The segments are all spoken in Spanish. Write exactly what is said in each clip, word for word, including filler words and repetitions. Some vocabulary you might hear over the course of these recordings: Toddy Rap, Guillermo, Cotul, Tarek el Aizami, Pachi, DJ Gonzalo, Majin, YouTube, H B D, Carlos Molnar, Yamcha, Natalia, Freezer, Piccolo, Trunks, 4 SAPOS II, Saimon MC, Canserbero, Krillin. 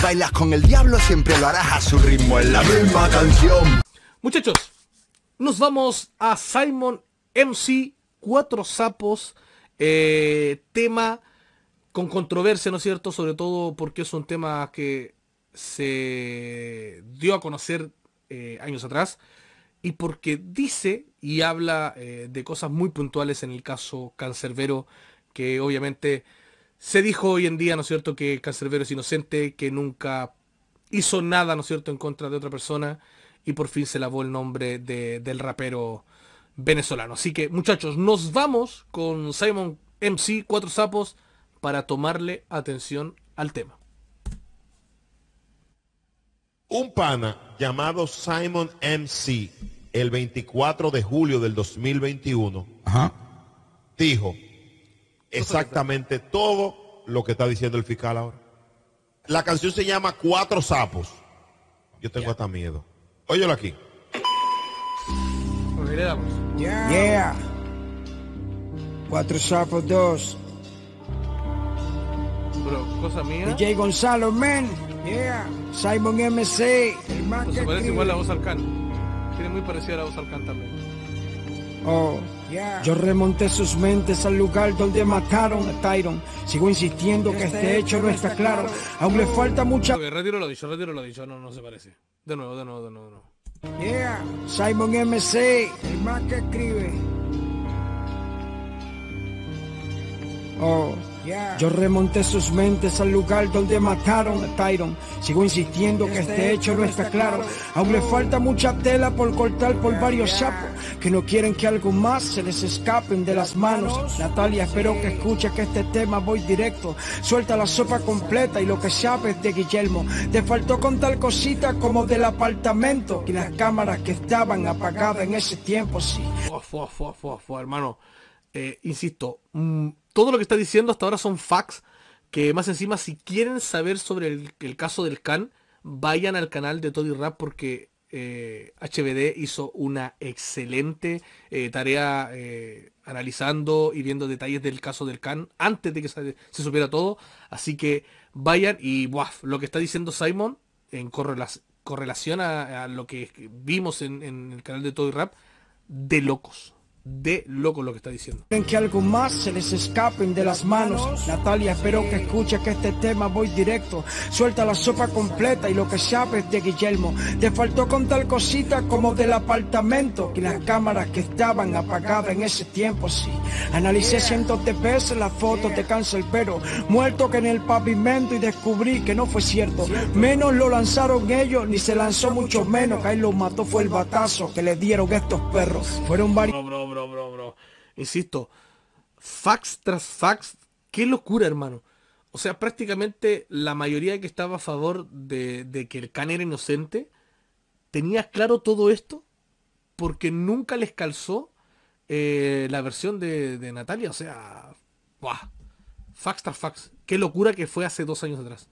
Si bailas con el diablo siempre lo harás a su ritmo, en la misma canción. Muchachos, nos vamos a Saimon M C, Cuatro Sapos, eh, tema con controversia, ¿no es cierto? Sobre todo porque es un tema que se dio a conocer eh, años atrás y porque dice y habla eh, de cosas muy puntuales en el caso Canserbero, que obviamente se dijo hoy en día, ¿no es cierto?, que Canserbero es inocente, que nunca hizo nada, ¿no es cierto?, en contra de otra persona, y por fin se lavó el nombre de, del rapero venezolano. Así que, muchachos, nos vamos con Saimon M C, Cuatro Sapos, para tomarle atención al tema. Un pana llamado Saimon M C, el veinticuatro de julio del dos mil veintiuno, ajá, dijo exactamente todo lo que está diciendo el fiscal ahora. La canción se llama Cuatro Sapos. Yo tengo hasta miedo. Óyelo aquí. Pues le damos. Yeah. Yeah. Cuatro Sapos dos. Bro, cosa mía. D J Gonzalo, man. Yeah. Saimon M C. Pues se parece igual a la voz al can. Tiene muy parecida a la voz al can también. Oh. Yeah. Yo remonté sus mentes al lugar donde mataron a Tyron. Sigo insistiendo que este hecho no está claro. Aún le falta mucha... Okay, retiro lo dicho, retiro lo dicho. No, no se parece. De nuevo, de nuevo, de nuevo, de nuevo. Yeah. Saimon M C, el más que escribe. Oh. Yeah. Yo remonté sus mentes al lugar donde mataron a Tyron. Sigo insistiendo que este hecho no está claro. Aún le falta mucha tela por cortar por varios sapos que no quieren que algo más se les escapen de las manos. Natalia, espero que escuches que este tema voy directo. Suelta la sopa completa y lo que sabes de Guillermo. Te faltó contar cositas como del apartamento y las cámaras que estaban apagadas en ese tiempo, sí. Fue, fue, fue, fue, hermano. Eh, insisto, mmm, todo lo que está diciendo hasta ahora son facts, que más encima si quieren saber sobre el, el caso del Can, vayan al canal de Toddy Rap, porque eh, H B D hizo una excelente eh, tarea eh, analizando y viendo detalles del caso del Can antes de que se, se supiera todo. Así que vayan y buaf, lo que está diciendo Saimon en correlac correlación a, a lo que vimos en, en el canal de Toddy Rap, de locos. De loco lo que está diciendo. Quieren que algo más se les escapen de las manos. Natalia, espero que escuches que este tema voy directo. Suelta la sopa completa y lo que sabes de Guillermo. Te faltó contar cositas como del apartamento y las cámaras que estaban apagadas en ese tiempo, sí. Analicé cientos de veces las fotos de Canserbero muerto que en el pavimento, y descubrí que no fue cierto. Menos lo lanzaron ellos, ni se lanzó, mucho menos que ahí lo mató fue el batazo que le dieron estos perros. Fueron varios... Bro, bro, bro. Insisto, fax tras fax, qué locura, hermano. O sea, prácticamente la mayoría que estaba a favor de, de que el Can era inocente tenía claro todo esto, porque nunca les calzó eh, la versión de, de Natalia. O sea, ¡buah! Fax tras fax, qué locura que fue hace dos años atrás.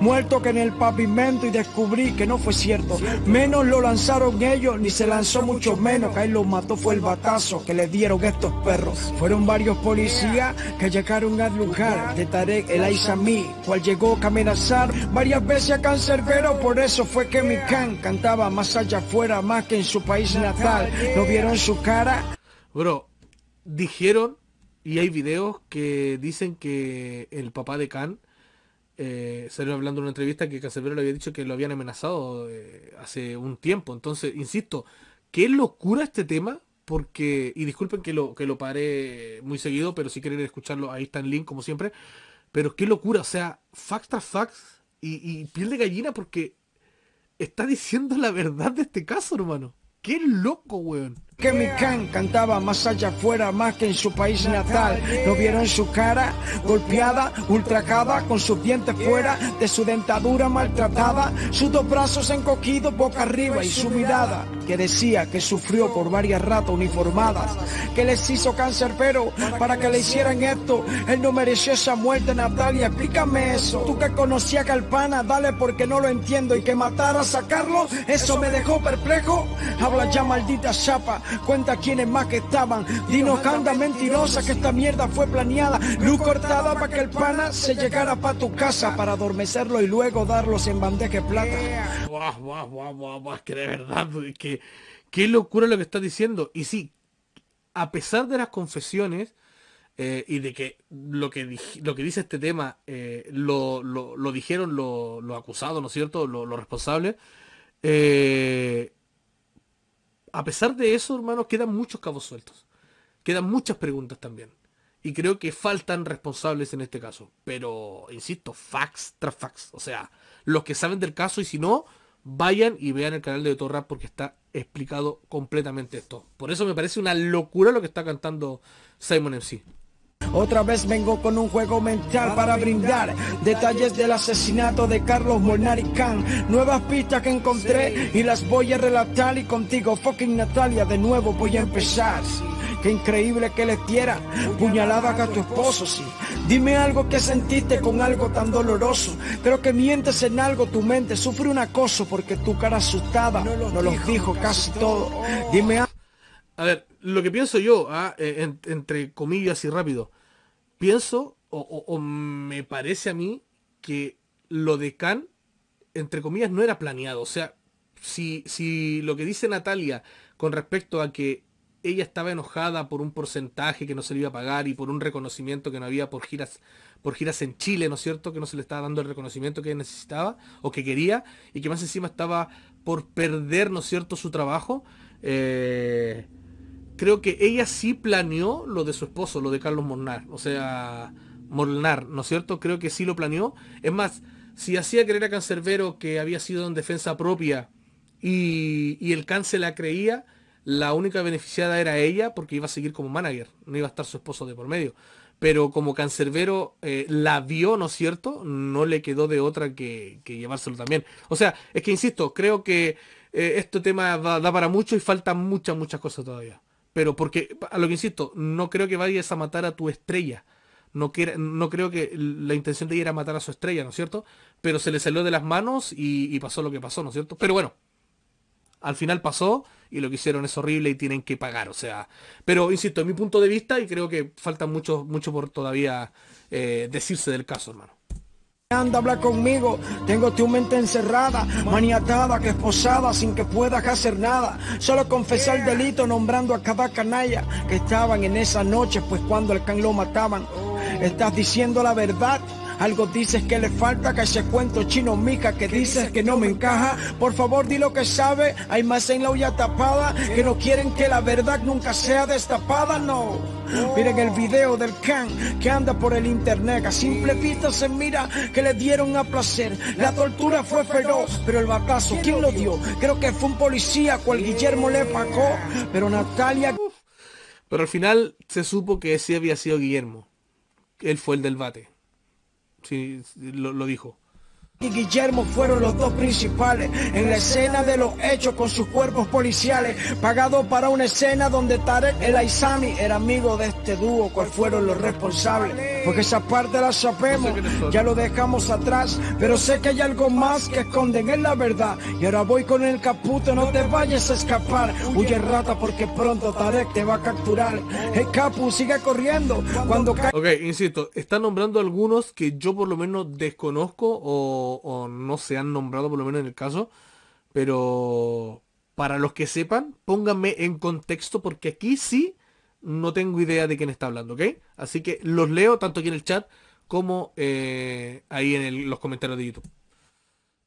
Muerto que en el pavimento, y descubrí que no fue cierto. Menos lo lanzaron ellos, ni se lanzó, mucho menos que ahí lo mató fue el batazo que le dieron estos perros. Fueron varios policías que llegaron al lugar de Tarek el Aizami, cual llegó a amenazar varias veces a Canserbero. Por eso fue que mi Can cantaba más allá afuera, más que en su país natal. ¿No vieron su cara? Bro, dijeron, y hay videos que dicen que el papá de Can Eh, salió hablando en una entrevista que Canserbero le había dicho que lo habían amenazado eh, hace un tiempo. Entonces, insisto, qué locura este tema, porque, y disculpen que lo, que lo paré muy seguido, pero si quieren escucharlo, ahí está el link, como siempre. Pero qué locura, o sea, facts tras facts y, y piel de gallina, porque está diciendo la verdad de este caso, hermano. Qué loco, weón. Que mi Can cantaba más allá afuera, más que en su país natal. ¿No vieron su cara? Golpeada, ultrajada, con sus dientes fuera de su dentadura maltratada, sus dos brazos encogidos boca arriba, y su mirada que decía que sufrió por varias ratas uniformadas. ¿Qué les hizo Canserbero para que le hicieran esto? Él no mereció esa muerte, Natalia, explícame eso. Tú que conocías al pana, dale porque no lo entiendo. Y que matara a Carlos, eso me dejó perplejo. Habla ya, maldita chapa. Cuenta quiénes más que estaban. Dinos que anda mentirosa, que esta mierda fue planeada. Luz cortada para que el pana se llegara pa' tu casa, para adormecerlo y luego darlos en bandeja de plata. Guau, guau, guau, guau, guau, que de verdad, que qué locura lo que estás diciendo. Y sí, a pesar de las confesiones, eh, y de que lo que, dij, lo que dice este tema, eh, lo, lo, lo dijeron los lo acusados, ¿no es cierto? Los lo responsables. Eh, a pesar de eso, hermanos, quedan muchos cabos sueltos. Quedan muchas preguntas también. Y creo que faltan responsables en este caso. Pero, insisto, facts tras facts. O sea, los que saben del caso, y si no, vayan y vean el canal de Toddy Rap, porque está explicado completamente esto. Por eso me parece una locura lo que está cantando Saimon M C. Otra vez vengo con un juego mental para brindar detalles del asesinato de Carlos Molnar y Can. Nuevas pistas que encontré y las voy a relatar. Y contigo, fucking Natalia, de nuevo voy a empezar. Qué increíble que les diera puñaladas a tu esposo, sí. Dime algo que sentiste con algo tan doloroso. Pero que mientes en algo, tu mente sufre un acoso, porque tu cara asustada no lo dijo casi todo. Dime algo. A ver, lo que pienso yo, ¿ah? eh, en, entre comillas y rápido, pienso, o, o, o me parece a mí, que lo de Can, entre comillas, no era planeado. O sea, si, si lo que dice Natalia con respecto a que ella estaba enojada por un porcentaje que no se le iba a pagar y por un reconocimiento que no había por giras, por giras en Chile, ¿no es cierto? Que no se le estaba dando el reconocimiento que necesitaba o que quería, y que más encima estaba por perder, ¿no es cierto?, su trabajo. Eh... Creo que ella sí planeó lo de su esposo, lo de Carlos Molnar. O sea, Molnar, ¿no es cierto? Creo que sí lo planeó. Es más, si hacía creer a Canserbero que había sido en defensa propia y, y el Can se la creía, la única beneficiada era ella, porque iba a seguir como manager. No iba a estar su esposo de por medio. Pero como Canserbero eh, la vio, ¿no es cierto?, no le quedó de otra que, que llevárselo también. O sea, es que insisto, creo que eh, este tema da, da para mucho y faltan muchas, muchas cosas todavía. Pero porque, a lo que insisto, no creo que vayas a matar a tu estrella. No, que, no creo que la intención de ella era matar a su estrella, ¿no es cierto? Pero se le salió de las manos y, y pasó lo que pasó, ¿no es cierto? Pero bueno, al final pasó y lo que hicieron es horrible y tienen que pagar, o sea... Pero, insisto, es mi punto de vista y creo que falta mucho, mucho por todavía eh, decirse del caso, hermano. Anda, habla conmigo, tengo tu mente encerrada, maniatada, que esposada, sin que puedas hacer nada. Solo confesar el delito nombrando a cada canalla que estaban en esa noche, pues cuando al Can lo mataban. Estás diciendo la verdad, algo dices que le falta, que ese cuento chino mija que dices que no me encaja. Por favor, di lo que sabe, hay más en la olla tapada, que no quieren que la verdad nunca sea destapada, no. Miren el video del Can que anda por el internet. A simple vista se mira que le dieron a placer. La tortura fue feroz, pero el batazo, ¿quién lo dio? Creo que fue un policía, cual Guillermo le pagó. Pero Natalia... Uf. Pero al final se supo que sí había sido Guillermo. Él fue el del bate. Sí, lo, lo dijo. Y Guillermo fueron los dos principales en la escena de los hechos, con sus cuerpos policiales pagados para una escena donde Tarek el Aizami era amigo de este dúo. ¿Cuáles fueron los responsables? Porque esa parte la sabemos, ya lo dejamos atrás, pero sé que hay algo más que esconden, es la verdad. Y ahora voy con el caputo, no te vayas a escapar, huye rata porque pronto Tarek te va a capturar. El capu sigue corriendo cuando cae. Ok, insisto, está nombrando algunos que yo por lo menos desconozco o O, o no se han nombrado, por lo menos en el caso. Pero para los que sepan, pónganme en contexto, porque aquí sí no tengo idea de quién está hablando, ¿ok? Así que los leo tanto aquí en el chat como eh, ahí en el, los comentarios de YouTube.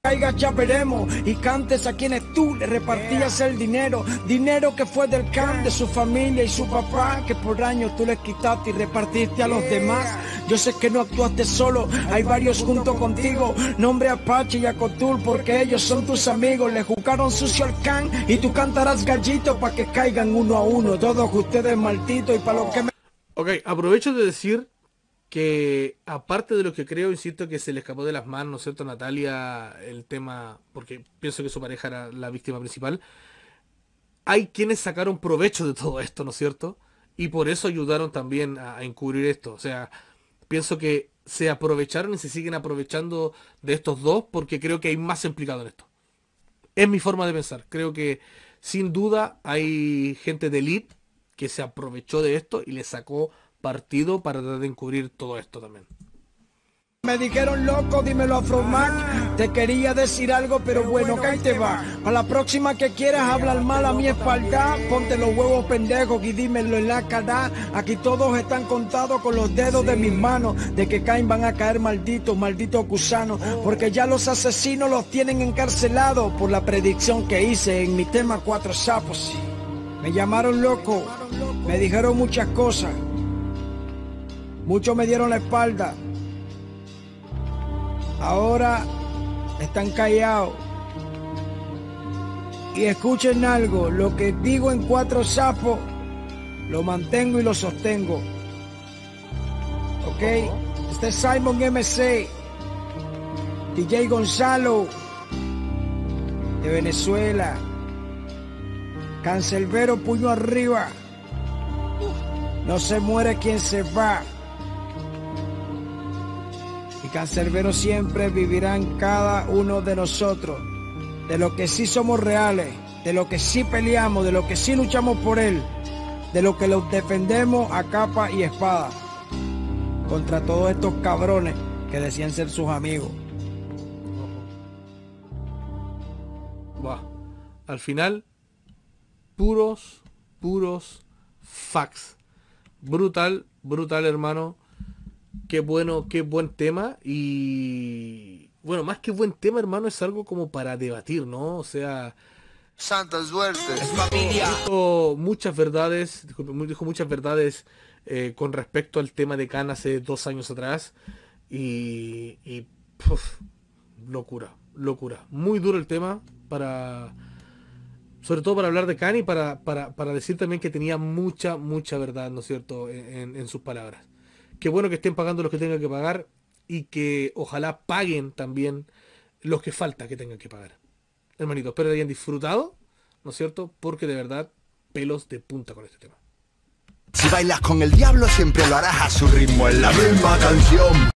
Caiga, ya veremos, y cantes a quienes tú le repartías el dinero, dinero que fue del Can, de su familia y su papá, que por años tú le quitaste y repartiste a los demás. Yo sé que no actuaste solo, hay varios junto contigo, nombre a Pachi y a Cotul, porque ellos son tus amigos. Le jugaron sucio al Can y tú cantarás gallito para que caigan uno a uno todos ustedes, malditos. Y para los que me... Ok, aprovecho de decir que aparte de lo que creo, insisto, que se le escapó de las manos, ¿no es cierto?, Natalia, el tema, porque pienso que su pareja era la víctima principal. Hay quienes sacaron provecho de todo esto, ¿no es cierto? Y por eso ayudaron también a, a encubrir esto. O sea, pienso que se aprovecharon y se siguen aprovechando de estos dos, porque creo que hay más implicados en esto. Es mi forma de pensar. Creo que Sin duda hay gente de elite que se aprovechó de esto y le sacó partido para tratar de encubrir todo esto también. Me dijeron loco, dímelo Afromac, te quería decir algo, pero bueno, acá te va. A la próxima que quieras hablar mal a mi espalda, ponte los huevos pendejos y dímelo en la cara. Aquí todos están contados con los dedos de mis manos, de que caen van a caer malditos, malditos gusanos, porque ya los asesinos los tienen encarcelados por la predicción que hice en mi tema Cuatro Sapos. Me llamaron loco, me dijeron muchas cosas, muchos me dieron la espalda. Ahora están callados. Y escuchen algo, lo que digo en Cuatro Sapos, lo mantengo y lo sostengo. ¿Ok? Este es Saimon M C, D J Gonzalo, de Venezuela. Canserbero, puño arriba. No se muere quien se va. Canserbero siempre vivirá en cada uno de nosotros, de lo que sí somos reales, de lo que sí peleamos, de lo que sí luchamos por él, de lo que lo defendemos a capa y espada, contra todos estos cabrones que decían ser sus amigos. Wow. Al final, puros, puros facts. Brutal, brutal, hermano. Qué bueno, qué buen tema. Y bueno, más que buen tema, hermano, es algo como para debatir, ¿no? O sea, santa suerte, familia. Dijo muchas verdades, dijo, dijo muchas verdades eh, con respecto al tema de Can hace dos años atrás. Y, y puf, locura, locura. Muy duro el tema, para sobre todo para hablar de Can y para, para, para decir también que tenía mucha, mucha verdad, ¿no es cierto?, en, en, en sus palabras. Qué bueno que estén pagando los que tengan que pagar y que ojalá paguen también los que falta que tengan que pagar. Hermanito, espero que hayan disfrutado, ¿no es cierto? Porque de verdad, pelos de punta con este tema. Si bailas con el diablo siempre lo harás a su ritmo, en la misma canción.